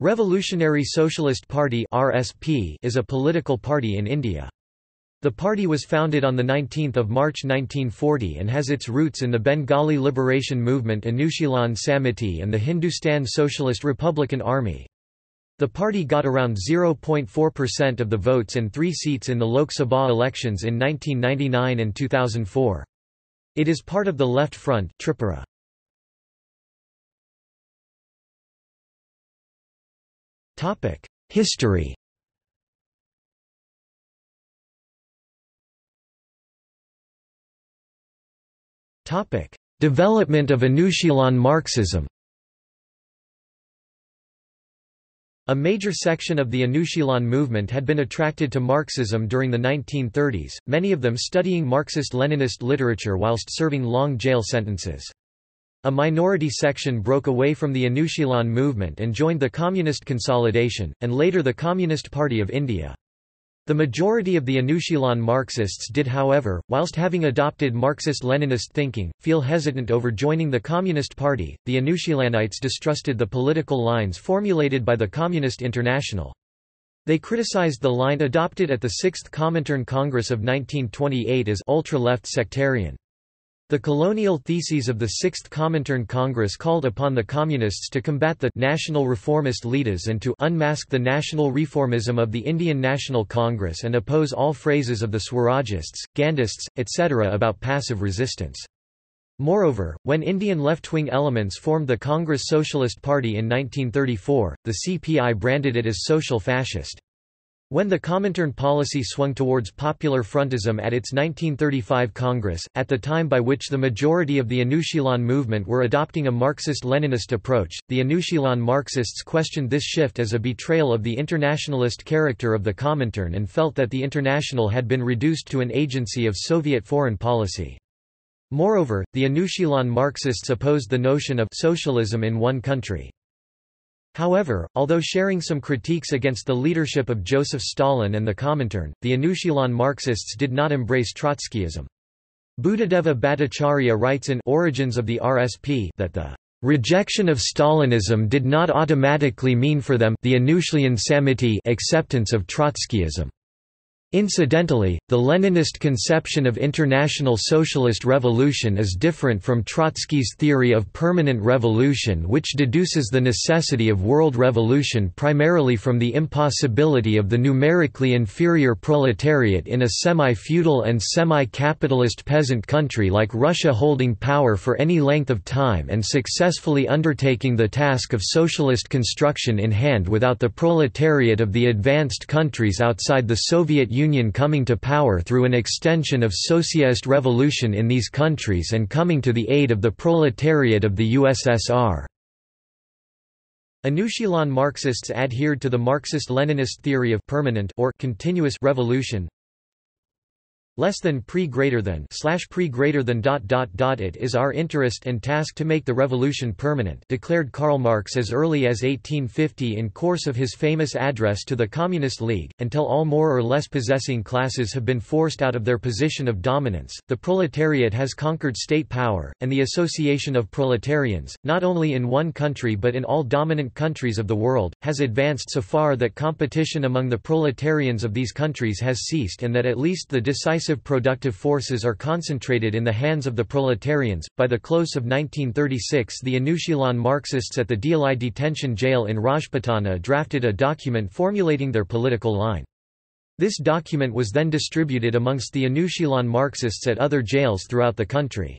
Revolutionary Socialist Party (RSP) is a political party in India. The party was founded on 19 March 1940 and has its roots in the Bengali liberation movement Anushilan Samiti and the Hindustan Socialist Republican Army. The party got around 0.4% of the votes and 3 seats in the Lok Sabha elections in 1999 and 2004. It is part of the Left Front Tripura. History. Development of Anushilan Marxism. A major section of the Anushilan movement had been attracted to Marxism during the 1930s, many of them studying Marxist-Leninist literature whilst serving long jail sentences. A minority section broke away from the Anushilan movement and joined the Communist Consolidation, and later the Communist Party of India. The majority of the Anushilan Marxists did, however, whilst having adopted Marxist-Leninist thinking, feel hesitant over joining the Communist Party. The Anushilanites distrusted the political lines formulated by the Communist International. They criticized the line adopted at the Sixth Comintern Congress of 1928 as ultra-left sectarian. The colonial theses of the Sixth Comintern Congress called upon the Communists to combat the national reformist leaders and to unmask the national reformism of the Indian National Congress and oppose all phrases of the Swarajists, Gandhists, etc. about passive resistance. Moreover, when Indian left-wing elements formed the Congress Socialist Party in 1934, the CPI branded it as social fascist. When the Comintern policy swung towards Popular Frontism at its 1935 Congress, at the time by which the majority of the Anushilan movement were adopting a Marxist-Leninist approach, the Anushilan Marxists questioned this shift as a betrayal of the internationalist character of the Comintern and felt that the International had been reduced to an agency of Soviet foreign policy. Moreover, the Anushilan Marxists opposed the notion of socialism in one country. However, although sharing some critiques against the leadership of Joseph Stalin and the Comintern, the Anushilan Marxists did not embrace Trotskyism. Buddhadeva Bhattacharya writes in Origins of the RSP that the rejection of Stalinism did not automatically mean for them the Anushilan Samiti acceptance of Trotskyism. Incidentally, the Leninist conception of international socialist revolution is different from Trotsky's theory of permanent revolution, which deduces the necessity of world revolution primarily from the impossibility of the numerically inferior proletariat in a semi-feudal and semi-capitalist peasant country like Russia holding power for any length of time and successfully undertaking the task of socialist construction in hand without the proletariat of the advanced countries outside the Soviet Union coming to power through an extension of socialist revolution in these countries and coming to the aid of the proletariat of the USSR. Anushilan Marxists adhered to the Marxist-Leninist theory of permanent or continuous revolution. Less than pre greater than slash pre greater than dot dot dot it is our interest and task to make the revolution permanent, declared Karl Marx as early as 1850 in course of his famous address to the Communist League. Until all more or less possessing classes have been forced out of their position of dominance, the proletariat has conquered state power, and the association of proletarians, not only in one country but in all dominant countries of the world, has advanced so far that competition among the proletarians of these countries has ceased and that at least the decisive productive forces are concentrated in the hands of the proletarians. By the close of 1936, the Anushilan Marxists at the DLI detention jail in Rajputana drafted a document formulating their political line. This document was then distributed amongst the Anushilan Marxists at other jails throughout the country.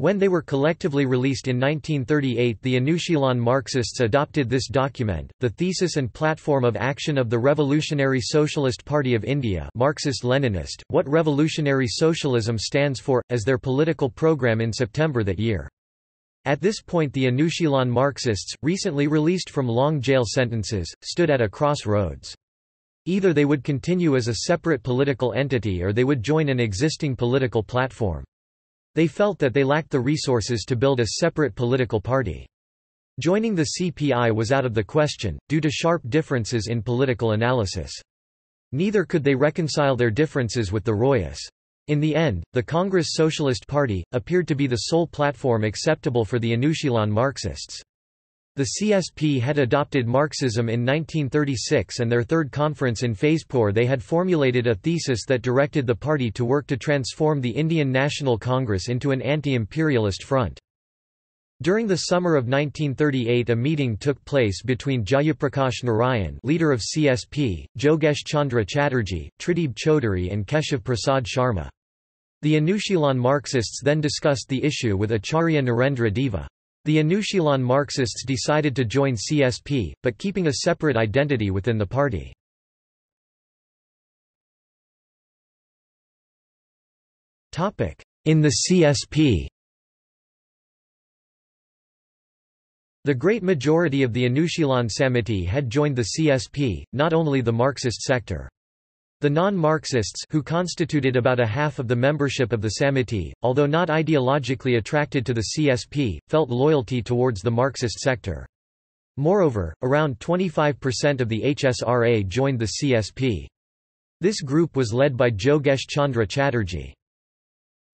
When they were collectively released in 1938, the Anushilan Marxists adopted this document, the thesis and platform of action of the Revolutionary Socialist Party of India, Marxist-Leninist, what revolutionary socialism stands for, as their political program in September that year. At this point the Anushilan Marxists, recently released from long jail sentences, stood at a crossroads. Either they would continue as a separate political entity or they would join an existing political platform. They felt that they lacked the resources to build a separate political party. Joining the CPI was out of the question, due to sharp differences in political analysis. Neither could they reconcile their differences with the Royas. In the end, the Congress Socialist Party appeared to be the sole platform acceptable for the Anushilan Marxists. The CSP had adopted Marxism in 1936, and their third conference in Faizpur they had formulated a thesis that directed the party to work to transform the Indian National Congress into an anti-imperialist front. During the summer of 1938 a meeting took place between Jayaprakash Narayan, leader of CSP, Jogesh Chandra Chatterjee, Tridib Choudhury and Keshav Prasad Sharma. The Anushilan Marxists then discussed the issue with Acharya Narendra Deva. The Anushilan Marxists decided to join CSP, but keeping a separate identity within the party. In the CSP, the great majority of the Anushilan Samiti had joined the CSP, not only the Marxist sector. The non-Marxists, who constituted about a half of the membership of the Samiti, although not ideologically attracted to the CSP, felt loyalty towards the Marxist sector. Moreover, around 25% of the HSRA joined the CSP. This group was led by Jogesh Chandra Chatterjee.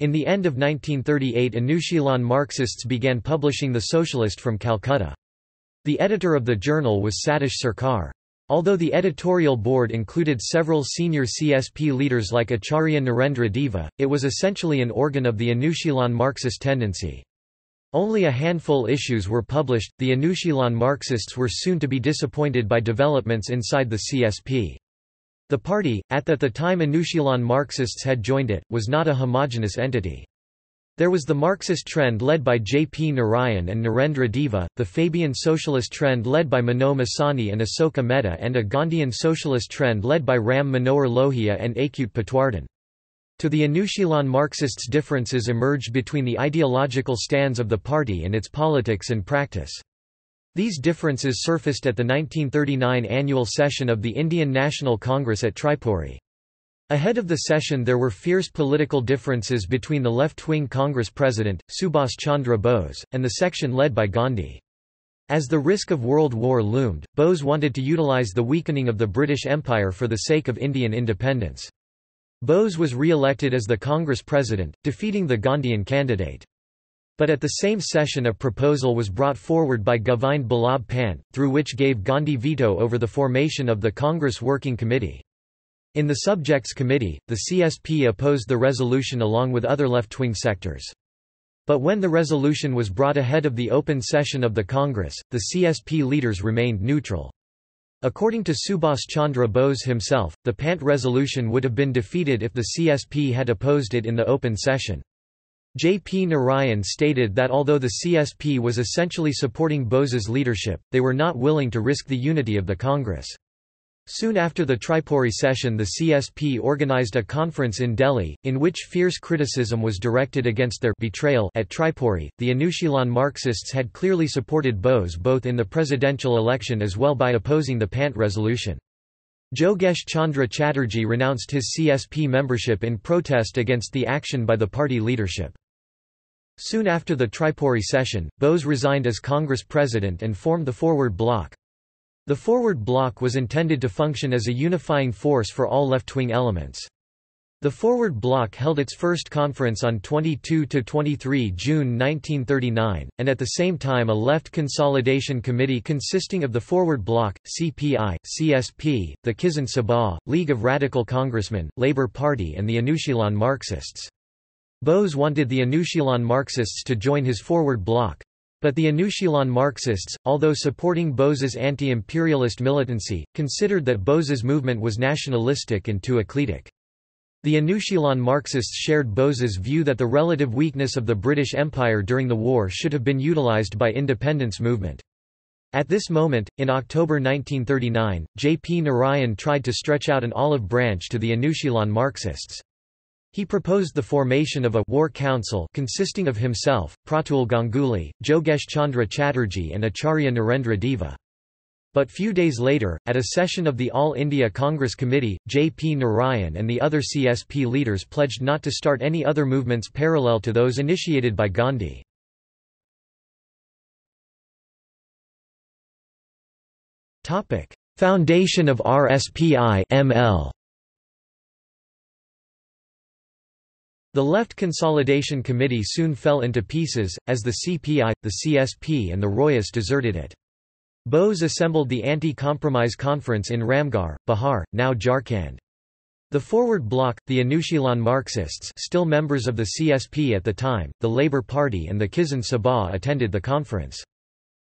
In the end of 1938 Anushilan Marxists began publishing The Socialist from Calcutta. The editor of the journal was Satish Sarkar. Although the editorial board included several senior CSP leaders like Acharya Narendra Deva, it was essentially an organ of the Anushilan Marxist tendency. Only a handful issues were published. The Anushilan Marxists were soon to be disappointed by developments inside the CSP. The party, at the time Anushilan Marxists had joined it, was not a homogeneous entity. There was the Marxist trend led by J.P. Narayan and Narendra Deva, the Fabian socialist trend led by Manoh Masani and Asoka Mehta, and a Gandhian socialist trend led by Ram Manohar Lohia and Acute Patwardhan. To the Anushilan Marxists differences emerged between the ideological stands of the party and its politics and practice. These differences surfaced at the 1939 annual session of the Indian National Congress at Tripura. Ahead of the session there were fierce political differences between the left-wing Congress President, Subhas Chandra Bose, and the section led by Gandhi. As the risk of World War loomed, Bose wanted to utilize the weakening of the British Empire for the sake of Indian independence. Bose was re-elected as the Congress President, defeating the Gandhian candidate. But at the same session a proposal was brought forward by Govind Ballabh Pant, through which gave Gandhi veto over the formation of the Congress Working Committee. In the Subjects Committee, the CSP opposed the resolution along with other left-wing sectors. But when the resolution was brought ahead of the open session of the Congress, the CSP leaders remained neutral. According to Subhas Chandra Bose himself, the Pant resolution would have been defeated if the CSP had opposed it in the open session. J.P. Narayan stated that although the CSP was essentially supporting Bose's leadership, they were not willing to risk the unity of the Congress. Soon after the Tripura session the CSP organized a conference in Delhi, in which fierce criticism was directed against their betrayal at Tripura. The Anushilan Marxists had clearly supported Bose both in the presidential election as well by opposing the Pant resolution. Jogesh Chandra Chatterjee renounced his CSP membership in protest against the action by the party leadership. Soon after the Tripura session, Bose resigned as Congress President and formed the Forward Bloc. The Forward Bloc was intended to function as a unifying force for all left-wing elements. The Forward Bloc held its first conference on 22–23 June 1939, and at the same time a Left Consolidation Committee consisting of the Forward Bloc, CPI, CSP, the Kisan Sabha, League of Radical Congressmen, Labour Party and the Anushilan Marxists. Bose wanted the Anushilan Marxists to join his Forward Bloc. But the Anushilan Marxists, although supporting Bose's anti-imperialist militancy, considered that Bose's movement was nationalistic and too eclectic. The Anushilan Marxists shared Bose's view that the relative weakness of the British Empire during the war should have been utilized by independence movement. At this moment, in October 1939, J.P. Narayan tried to stretch out an olive branch to the Anushilan Marxists. He proposed the formation of a «war council» consisting of himself, Pratul Ganguly, Jogesh Chandra Chatterjee and Acharya Narendra Deva. But few days later, at a session of the All India Congress Committee, J.P. Narayan and the other CSP leaders pledged not to start any other movements parallel to those initiated by Gandhi. Foundation of RSPI ML. The Left Consolidation Committee soon fell into pieces, as the CPI, the CSP and the Royists deserted it. Bose assembled the Anti-Compromise Conference in Ramgarh, Bihar, now Jharkhand. The Forward Bloc, the Anushilan Marxists, still members of the CSP at the time, the Labour Party and the Kisan Sabha attended the conference.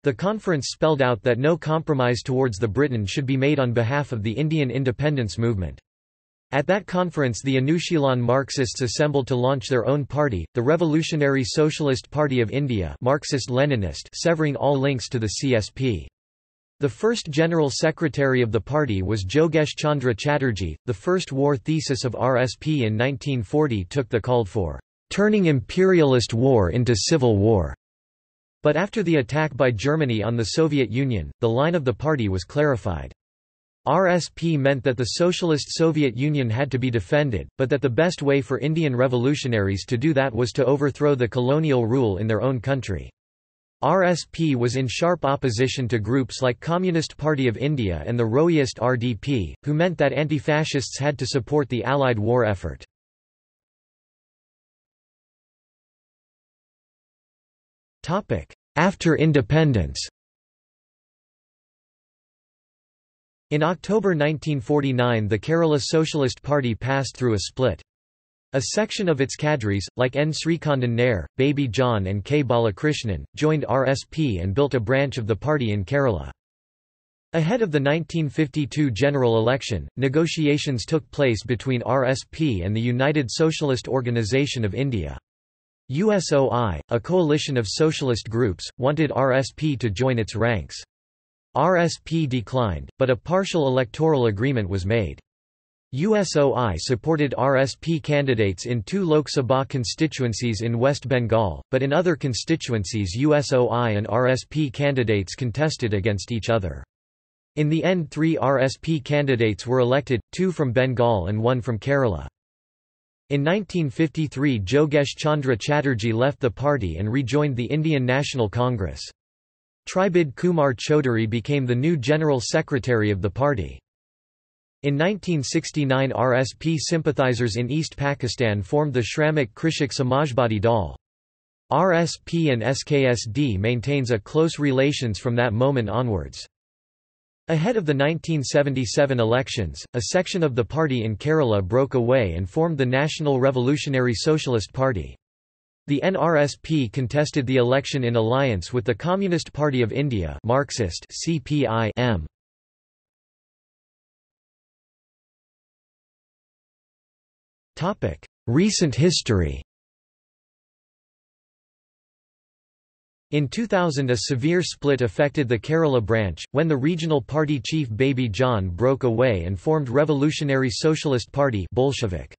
The conference spelled out that no compromise towards the Britain should be made on behalf of the Indian independence movement. At that conference the Anushilan Marxists assembled to launch their own party, the Revolutionary Socialist Party of India, Marxist-Leninist, severing all links to the CSP. The first General Secretary of the party was Jogesh Chandra Chatterjee. The first war thesis of RSP in 1940 took the call for turning imperialist war into civil war. But after the attack by Germany on the Soviet Union, the line of the party was clarified. RSP meant that the socialist Soviet Union had to be defended, but that the best way for Indian revolutionaries to do that was to overthrow the colonial rule in their own country. RSP was in sharp opposition to groups like Communist Party of India and the Royist RDP, who meant that anti-fascists had to support the Allied war effort. After independence. In October 1949 the Kerala Socialist Party passed through a split. A section of its cadres, like N. Srikandan Nair, Baby John and K. Balakrishnan, joined RSP and built a branch of the party in Kerala. Ahead of the 1952 general election, negotiations took place between RSP and the United Socialist Organisation of India. USOI, a coalition of socialist groups, wanted RSP to join its ranks. RSP declined, but a partial electoral agreement was made. USOI supported RSP candidates in two Lok Sabha constituencies in West Bengal, but in other constituencies USOI and RSP candidates contested against each other. In the end 3 RSP candidates were elected, 2 from Bengal and 1 from Kerala. In 1953 Jogesh Chandra Chatterjee left the party and rejoined the Indian National Congress. Tribid Kumar Choudhury became the new General Secretary of the party. In 1969 RSP sympathizers in East Pakistan formed the Shramik Krishik Samajbadi Dal. RSP and SKSD maintains a close relations from that moment onwards. Ahead of the 1977 elections, a section of the party in Kerala broke away and formed the National Revolutionary Socialist Party. The NRSP contested the election in alliance with the Communist Party of India Marxist CPI-M. Recent history. In 2000 a severe split affected the Kerala branch, when the regional party chief Baby John broke away and formed Revolutionary Socialist Party Bolshevik.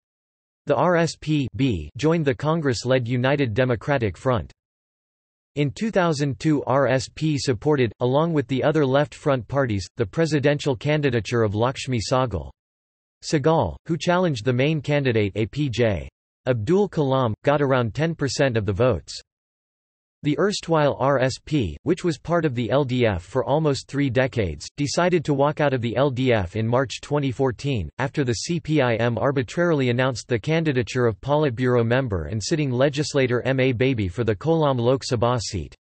The RSP joined the Congress-led United Democratic Front. In 2002 RSP supported, along with the other Left Front parties, the presidential candidature of Lakshmi Sahgal, who challenged the main candidate APJ. Abdul Kalam, got around 10% of the votes. The erstwhile RSP, which was part of the LDF for almost 3 decades, decided to walk out of the LDF in March 2014, after the CPIM arbitrarily announced the candidature of Politburo member and sitting legislator M.A. Baby for the Kollam Lok Sabha seat.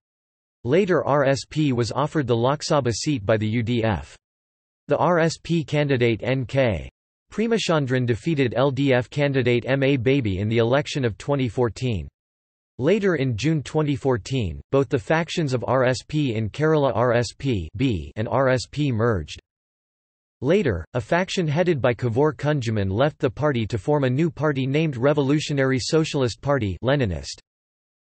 Later RSP was offered the Lok Sabha seat by the UDF. The RSP candidate N.K. Premachandran defeated LDF candidate M.A. Baby in the election of 2014. Later in June 2014, both the factions of RSP in Kerala RSP and RSP merged. Later, a faction headed by Kavor Kunjuman left the party to form a new party named Revolutionary Socialist Party Leninist.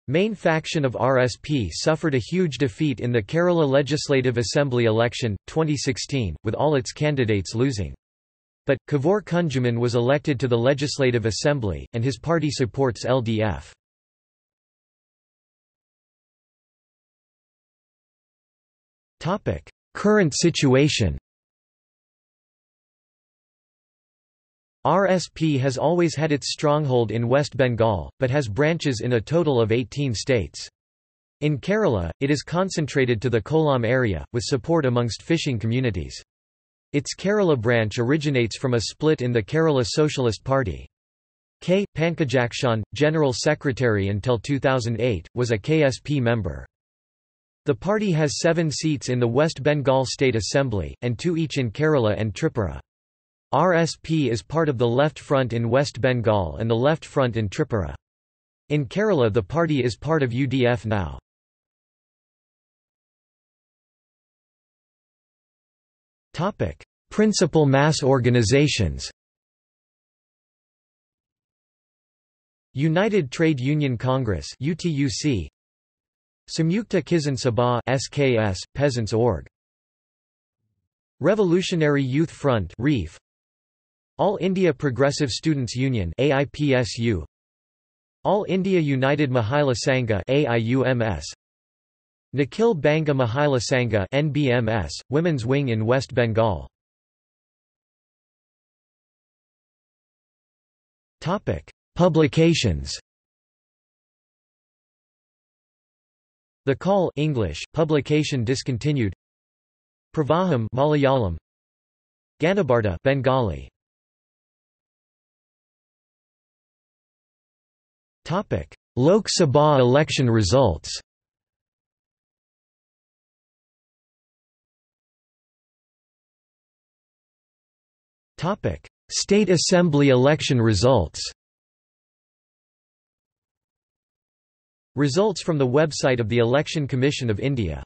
Main faction of RSP suffered a huge defeat in the Kerala Legislative Assembly election, 2016, with all its candidates losing. But, Kavor Kunjuman was elected to the Legislative Assembly, and his party supports LDF. Current situation. RSP has always had its stronghold in West Bengal, but has branches in a total of 18 states. In Kerala, it is concentrated to the Kollam area, with support amongst fishing communities. Its Kerala branch originates from a split in the Kerala Socialist Party. K. Pankajaakshan, General Secretary until 2008, was a KSP member. The party has 7 seats in the West Bengal State Assembly, and 2 each in Kerala and Tripura. RSP is part of the Left Front in West Bengal and the Left Front in Tripura. In Kerala the party is part of UDF now. Principal mass organizations. United Trade Union Congress (UTUC), Samyukta Kisan Sabha (SKS), Peasants Org, Revolutionary Youth Front (REF), All India Progressive Students Union (AIPSU), All India United Mahila Sangha (AIUMS), Nikhil Banga Mahila Sangha (NBMS), Women's Wing in West Bengal. Topic: Publications. The Call English publication discontinued. Pravaham Malayalam. Ganabharta Bengali. Topic: Lok Sabha election results. Topic: State Assembly election results. Results from the website of the Election Commission of India.